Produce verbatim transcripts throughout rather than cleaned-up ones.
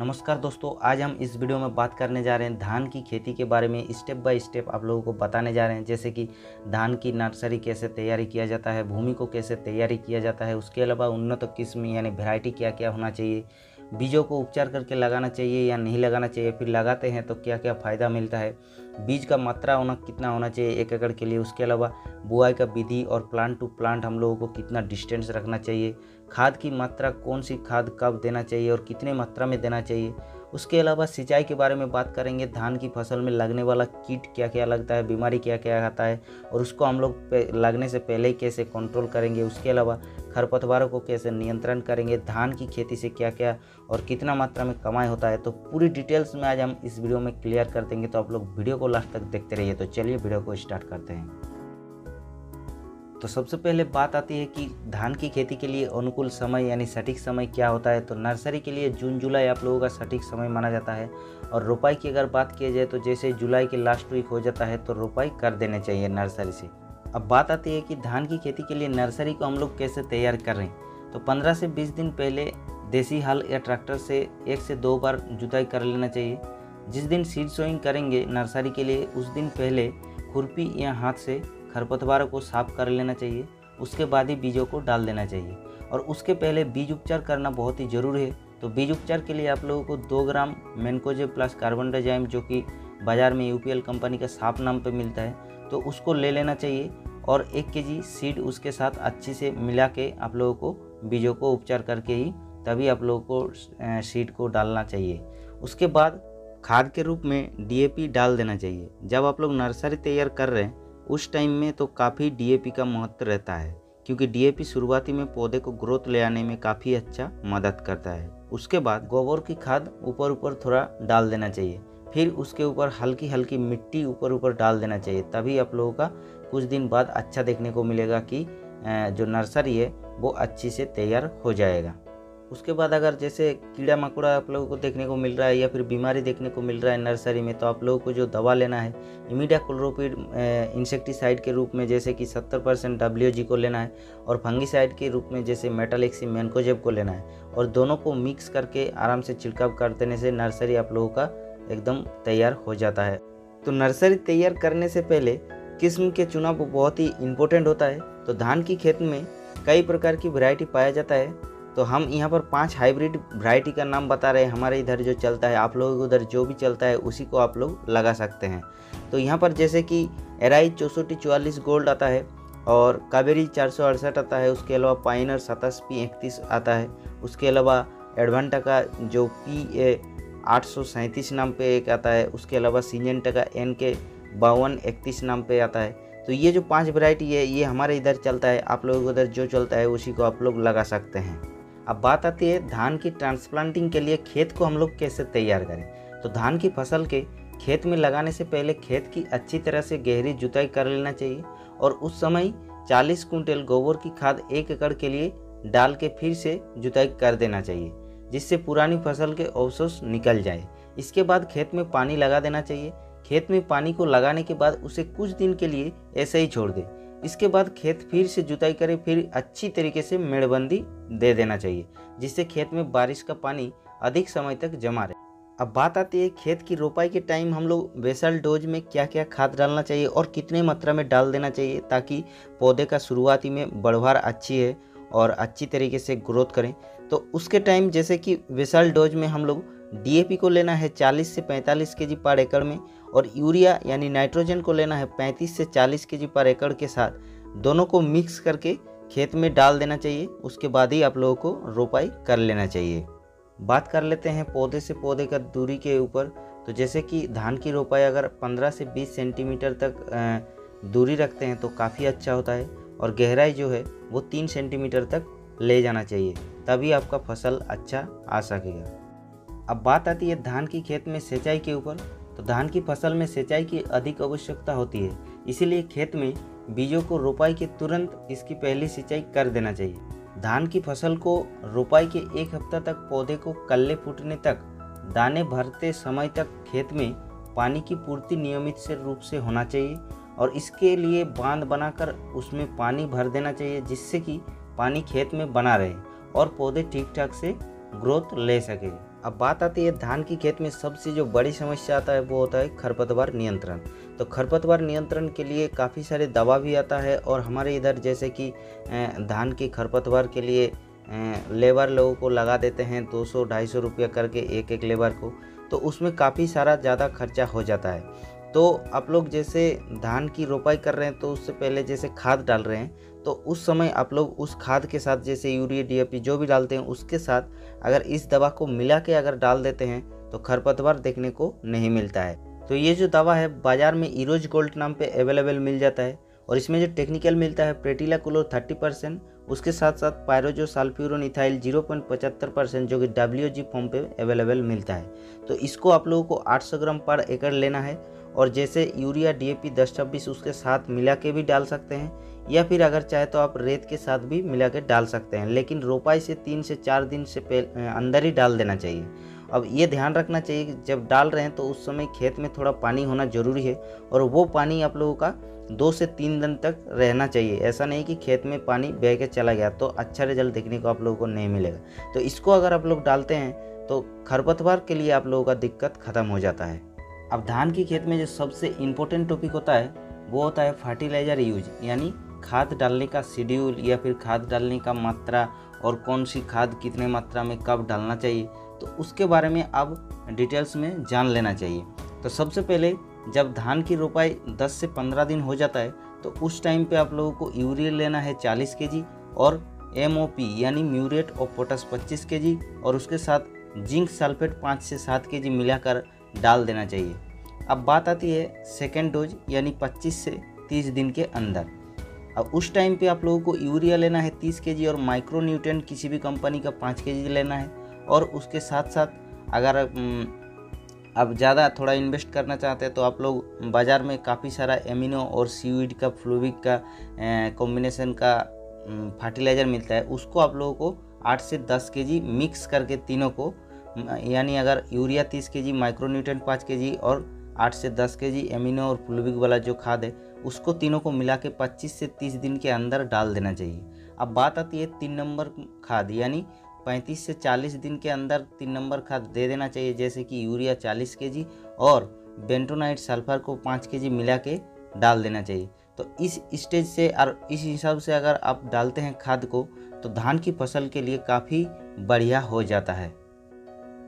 नमस्कार दोस्तों, आज हम इस वीडियो में बात करने जा रहे हैं धान की खेती के बारे में। स्टेप बाय स्टेप आप लोगों को बताने जा रहे हैं, जैसे कि धान की नर्सरी कैसे तैयारी किया जाता है, भूमि को कैसे तैयारी किया जाता है, उसके अलावा उन्नत किस्म यानी वैरायटी क्या क्या होना चाहिए, बीजों को उपचार करके लगाना चाहिए या नहीं लगाना चाहिए, फिर लगाते हैं तो क्या क्या फ़ायदा मिलता है, बीज का मात्रा होना कितना होना चाहिए एक एकड़ के लिए, उसके अलावा बुआई का विधि और प्लांट टू प्लांट हम लोगों को कितना डिस्टेंस रखना चाहिए, खाद की मात्रा कौन सी खाद कब देना चाहिए और कितने मात्रा में देना चाहिए। उसके अलावा सिंचाई के बारे में बात करेंगे, धान की फसल में लगने वाला कीट क्या क्या लगता है, बीमारी क्या क्या आता है और उसको हम लोग लगने से पहले कैसे कंट्रोल करेंगे, उसके अलावा खरपतवारों को कैसे नियंत्रण करेंगे, धान की खेती से क्या क्या और कितना मात्रा में कमाई होता है, तो पूरी डिटेल्स में आज हम इस वीडियो में क्लियर कर देंगे। तो आप लोग वीडियो को लास्ट तक देखते रहिए। तो चलिए वीडियो को स्टार्ट करते हैं। तो सबसे पहले बात आती है कि धान की खेती के लिए अनुकूल समय यानी सटीक समय क्या होता है। तो नर्सरी के लिए जून जुलाई आप लोगों का सटीक समय माना जाता है और रोपाई की अगर बात की जाए तो जैसे जुलाई के लास्ट वीक हो जाता है तो रोपाई कर देनी चाहिए नर्सरी से। अब बात आती है कि धान की खेती के लिए नर्सरी को हम लोग कैसे तैयार कर रहे हैं। तो पंद्रह से बीस दिन पहले देसी हल या ट्रैक्टर से एक से दो बार जुताई कर लेना चाहिए। जिस दिन सीड सोइंग करेंगे नर्सरी के लिए उस दिन पहले खुरपी या हाथ से खरपतवारों को साफ कर लेना चाहिए, उसके बाद ही बीजों को डाल देना चाहिए और उसके पहले बीज उपचार करना बहुत ही ज़रूरी है। तो बीज उपचार के लिए आप लोगों को दो gram mancozeb plus carbendazim जो कि बाज़ार में यूपीएल कंपनी का साफ नाम पे मिलता है तो उसको ले लेना चाहिए और एक केजी सीड उसके साथ अच्छे से मिला के आप लोगों को बीजों को उपचार करके ही तभी आप लोगों को सीड को डालना चाहिए। उसके बाद खाद के रूप में डी ए पी डाल देना चाहिए। जब आप लोग नर्सरी तैयार कर रहे हैं उस टाइम में तो काफ़ी डीएपी का महत्व रहता है क्योंकि डीएपी शुरुआती में पौधे को ग्रोथ ले आने में काफ़ी अच्छा मदद करता है। उसके बाद गोबर की खाद ऊपर ऊपर थोड़ा डाल देना चाहिए, फिर उसके ऊपर हल्की हल्की मिट्टी ऊपर ऊपर डाल देना चाहिए, तभी आप लोगों का कुछ दिन बाद अच्छा देखने को मिलेगा कि जो नर्सरी है वो अच्छी से तैयार हो जाएगा। उसके बाद अगर जैसे कीड़ा मकोड़ा आप लोगों को देखने को मिल रहा है या फिर बीमारी देखने को मिल रहा है नर्सरी में तो आप लोगों को जो दवा लेना है इमिडाक्लोप्रिड इंसेक्टिसाइड के रूप में जैसे कि सत्तर परसेंट डब्ल्यू जी को लेना है और फंगीसाइड के रूप में जैसे मेटालेक्सिल मैनकोजेब को लेना है और दोनों को मिक्स करके आराम से छिड़काव कर देने से नर्सरी आप लोगों का एकदम तैयार हो जाता है। तो नर्सरी तैयार करने से पहले किस्म के चुनाव बहुत ही इम्पोर्टेंट होता है। तो धान की खेत में कई प्रकार की वैरायटी पाया जाता है, तो हम यहाँ पर पांच हाइब्रिड वैरायटी का नाम बता रहे हैं। हमारे इधर जो चलता है आप लोगों के उधर जो भी चलता है उसी को आप लोग लगा सकते हैं। तो यहाँ पर जैसे कि एराइज चौंसठ चौवालीस गोल्ड आता है और कावेरी चार सौ अड़सठ आता है, उसके अलावा पाइनर सत्ताईस पी इकतीस आता है, उसके अलावा एडवेंटाका जो पी ए आठ सौ सैंतीस नाम पे एक आता है, उसके अलावा सिजेंटाका एन के बावन इकतीस नाम पे आता है। तो ये जो पाँच वैरायटी है ये हमारे इधर चलता है, आप लोगों के उधर जो चलता है उसी को आप लोग लगा सकते हैं। अब बात आती है धान की ट्रांसप्लांटिंग के लिए खेत को हम लोग कैसे तैयार करें। तो धान की फसल के खेत में लगाने से पहले खेत की अच्छी तरह से गहरी जुताई कर लेना चाहिए और उस समय चालीस कुंटल गोबर की खाद एक एकड़ के लिए डाल के फिर से जुताई कर देना चाहिए जिससे पुरानी फसल के अवशेष निकल जाए। इसके बाद खेत में पानी लगा देना चाहिए। खेत में पानी को लगाने के बाद उसे कुछ दिन के लिए ऐसे ही छोड़ दें। इसके बाद खेत फिर से जुताई करें, फिर अच्छी तरीके से मेड़बंदी दे देना चाहिए जिससे खेत में बारिश का पानी अधिक समय तक जमा रहे। अब बात आती है खेत की रोपाई के टाइम हम लोग बेसल डोज में क्या क्या खाद डालना चाहिए और कितने मात्रा में डाल देना चाहिए ताकि पौधे का शुरुआती में बढ़वार अच्छी है और अच्छी तरीके से ग्रोथ करें। तो उसके टाइम जैसे कि बेसल डोज में हम लोग डीएपी को लेना है चालीस से पैंतालीस केजी पर एकड़ में और यूरिया यानी नाइट्रोजन को लेना है पैंतीस से चालीस केजी पर एकड़ के साथ, दोनों को मिक्स करके खेत में डाल देना चाहिए। उसके बाद ही आप लोगों को रोपाई कर लेना चाहिए। बात कर लेते हैं पौधे से पौधे का दूरी के ऊपर। तो जैसे कि धान की रोपाई अगर पंद्रह से बीस सेंटीमीटर तक दूरी रखते हैं तो काफ़ी अच्छा होता है और गहराई जो है वो तीन सेंटीमीटर तक ले जाना चाहिए, तभी आपका फसल अच्छा आ सकेगा। अब बात आती है धान की खेत में सिंचाई के ऊपर। तो धान की फसल में सिंचाई की अधिक आवश्यकता होती है, इसीलिए खेत में बीजों को रोपाई के तुरंत इसकी पहली सिंचाई कर देना चाहिए। धान की फसल को रोपाई के एक हफ्ता तक पौधे को कल्ले फूटने तक दाने भरते समय तक खेत में पानी की पूर्ति नियमित से रूप से होना चाहिए और इसके लिए बांध बनाकर उसमें पानी भर देना चाहिए जिससे कि पानी खेत में बना रहे और पौधे ठीक ठाक से ग्रोथ ले सकें। अब बात आती है धान की खेत में सबसे जो बड़ी समस्या आता है वो होता है खरपतवार नियंत्रण। तो खरपतवार नियंत्रण के लिए काफ़ी सारे दवा भी आता है और हमारे इधर जैसे कि धान के खरपतवार के लिए लेबर लोगों को लगा देते हैं दो सौ ढाई सौ रुपया करके एक एक लेबर को, तो उसमें काफ़ी सारा ज़्यादा खर्चा हो जाता है। तो आप लोग जैसे धान की रोपाई कर रहे हैं तो उससे पहले जैसे खाद डाल रहे हैं तो उस समय आप लोग उस खाद के साथ जैसे यूरिया डी ए पी जो भी डालते हैं उसके साथ अगर इस दवा को मिला के अगर डाल देते हैं तो खरपतवार देखने को नहीं मिलता है। तो ये जो दवा है बाज़ार में एरोस गोल्ड नाम पे अवेलेबल मिल जाता है और इसमें जो टेक्निकल मिलता है प्रेटिला क्लोर थर्टी परसेंट, उसके साथ साथ pyrazosulfuron ethyl zero point पचहत्तर परसेंट जो कि डब्ल्यू जी फॉर्म पे अवेलेबल मिलता है। तो इसको आप लोगों को आठ सौ ग्राम पर एकड़ लेना है और जैसे यूरिया डी ए पी दस छब्बीस उसके साथ मिला के भी डाल सकते हैं या फिर अगर चाहे तो आप रेत के साथ भी मिला के डाल सकते हैं, लेकिन रोपाई से तीन से चार दिन से अंदर ही डाल देना चाहिए। अब ये ध्यान रखना चाहिए कि जब डाल रहे हैं तो उस समय खेत में थोड़ा पानी होना ज़रूरी है और वो पानी आप लोगों का दो से तीन दिन तक रहना चाहिए। ऐसा नहीं कि खेत में पानी बह के चला गया तो अच्छा रिजल्ट देखने को आप लोगों को नहीं मिलेगा। तो इसको अगर आप लोग डालते हैं तो खरपतवार के लिए आप लोगों का दिक्कत ख़त्म हो जाता है। अब धान की खेत में जो सबसे इम्पोर्टेंट टॉपिक होता है वो होता है फर्टिलाइज़र यूज, यानी खाद डालने का शेड्यूल या फिर खाद डालने का मात्रा और कौन सी खाद कितने मात्रा में कब डालना चाहिए, तो उसके बारे में अब डिटेल्स में जान लेना चाहिए। तो सबसे पहले जब धान की रोपाई दस से पंद्रह दिन हो जाता है तो उस टाइम पे आप लोगों को यूरिया लेना है चालीस केजी और एम ओ पी यानी म्यूरेट ऑफ पोटास पच्चीस केजी और उसके साथ जिंक सल्फेट पाँच से सात केजी मिलाकर डाल देना चाहिए। अब बात आती है सेकेंड डोज यानी पच्चीस से तीस दिन के अंदर। अब उस टाइम पे आप लोगों को यूरिया लेना है तीस केजी और माइक्रोन्यूट्रेंट किसी भी कंपनी का पाँच केजी लेना है और उसके साथ साथ अगर आप ज़्यादा थोड़ा इन्वेस्ट करना चाहते हैं तो आप लोग बाज़ार में काफ़ी सारा एमिनो और सीवीड का फ्लूविक का कॉम्बिनेशन का फर्टिलाइज़र मिलता है, उसको आप लोगों को आठ से दस केजी मिक्स करके तीनों को, यानी अगर यूरिया तीस केजी माइक्रोन्यूट्रेंट पाँच केजी और आठ से दस केजी एमिनो और फ्लूविक वाला जो खाद है उसको तीनों को मिला के पच्चीस से तीस दिन के अंदर डाल देना चाहिए। अब बात आती है तीन नंबर खाद, यानी पैंतीस से चालीस दिन के अंदर तीन नंबर खाद दे देना चाहिए, जैसे कि यूरिया चालीस केजी और बेंटोनाइट सल्फर को पाँच केजी मिला के डाल देना चाहिए। तो इस स्टेज से और इस हिसाब से अगर आप डालते हैं खाद को तो धान की फसल के लिए काफ़ी बढ़िया हो जाता है।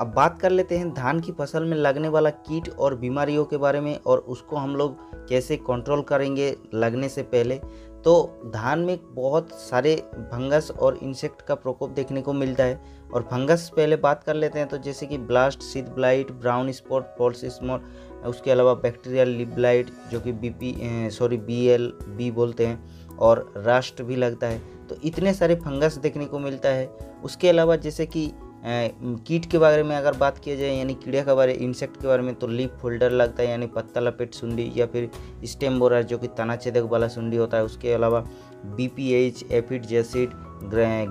अब बात कर लेते हैं धान की फसल में लगने वाला कीट और बीमारियों के बारे में और उसको हम लोग कैसे कंट्रोल करेंगे लगने से पहले। तो धान में बहुत सारे फंगस और इंसेक्ट का प्रकोप देखने को मिलता है और फंगस पहले बात कर लेते हैं तो जैसे कि blast, seed blight, brown spot, false small, उसके अलावा बैक्टीरियल लीफ ब्लाइट जो कि बीपी सॉरी बीएल बी बोलते हैं और रस्ट भी लगता है। तो इतने सारे फंगस देखने को मिलता है। उसके अलावा जैसे कि कीट के बारे में अगर बात किया जाए यानी कीड़े के बारे इंसेक्ट के बारे में तो लीफ फोल्डर लगता है यानी पत्ता लपेट सुंडी या फिर स्टेम बोरर जो कि तनाछेदक वाला सुंडी होता है। उसके अलावा B P H, aphid jassid,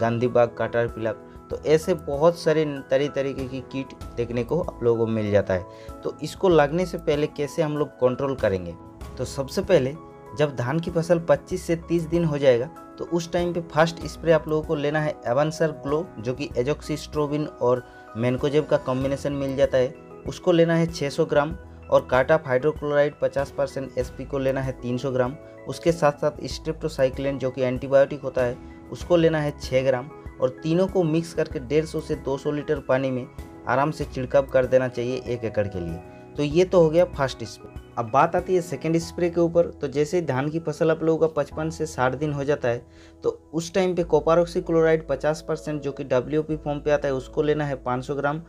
गांधीबाग, काटर पिलक, तो ऐसे बहुत सारे तरह तरीके की कीट देखने को आप लोगों को मिल जाता है। तो इसको लगने से पहले कैसे हम लोग कंट्रोल करेंगे, तो सबसे पहले जब धान की फसल पच्चीस से तीस दिन हो जाएगा तो उस टाइम पे फर्स्ट स्प्रे आप लोगों को लेना है एवंसर ग्लो जो कि एजोक्सिस्ट्रोबिन और मैनकोजेब का कॉम्बिनेशन मिल जाता है, उसको लेना है छह सौ ग्राम और कार्टाप हाइड्रोक्लोराइड पचास परसेंट एस पी को लेना है तीन सौ ग्राम, उसके साथ साथ स्ट्रेप्टोसाइक्लिन जो कि एंटीबायोटिक होता है उसको लेना है छह ग्राम और तीनों को मिक्स करके डेढ़ सौ से दो सौ लीटर पानी में आराम से छिड़काव कर देना चाहिए एक एकड़ के लिए। तो ये तो हो गया फर्स्ट स्प्रे। अब बात आती है सेकेंड स्प्रे के ऊपर। तो जैसे ही धान की फसल आप लोगों का पचपन से साठ दिन हो जाता है तो उस टाइम पे कॉपर ऑक्सीक्लोराइड पचास परसेंट जो कि डब्ल्यू ओ पी फॉर्म पे आता है उसको लेना है पाँच सौ ग्राम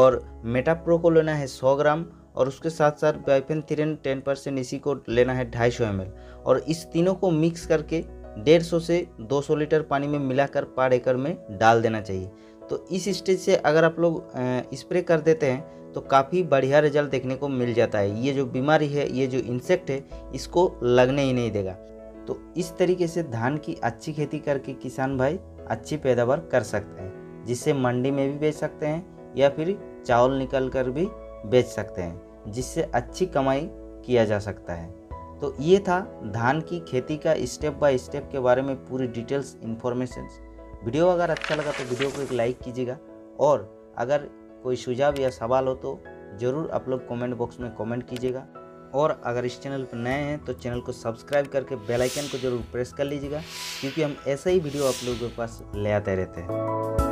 और मेटाप्रो को लेना है सौ ग्राम और उसके साथ साथ वाइफेंथ्रीन टेन परसेंट इसी को लेना है ढाई सौ एम एल और इस तीनों को मिक्स करके डेढ़ सौ से दो सौ लीटर पानी में मिलाकर पार एकड़ में डाल देना चाहिए। तो इस स्टेज से अगर आप लोग स्प्रे कर देते हैं तो काफ़ी बढ़िया रिजल्ट देखने को मिल जाता है। ये जो बीमारी है, ये जो इंसेक्ट है, इसको लगने ही नहीं देगा। तो इस तरीके से धान की अच्छी खेती करके किसान भाई अच्छी पैदावार कर सकते हैं, जिससे मंडी में भी बेच सकते हैं या फिर चावल निकाल कर भी बेच सकते हैं, जिससे अच्छी कमाई किया जा सकता है। तो ये था धान की खेती का स्टेप बाय स्टेप के बारे में पूरी डिटेल्स इन्फॉर्मेशन। वीडियो अगर अच्छा लगा तो वीडियो को एक लाइक कीजिएगा और अगर कोई सुझाव या सवाल हो तो ज़रूर आप लोग कॉमेंट बॉक्स में कॉमेंट कीजिएगा। और अगर इस चैनल पर नए हैं तो चैनल को सब्सक्राइब करके बेल आइकन को जरूर प्रेस कर लीजिएगा, क्योंकि हम ऐसे ही वीडियो आप लोगों के पास ले आते रहते हैं।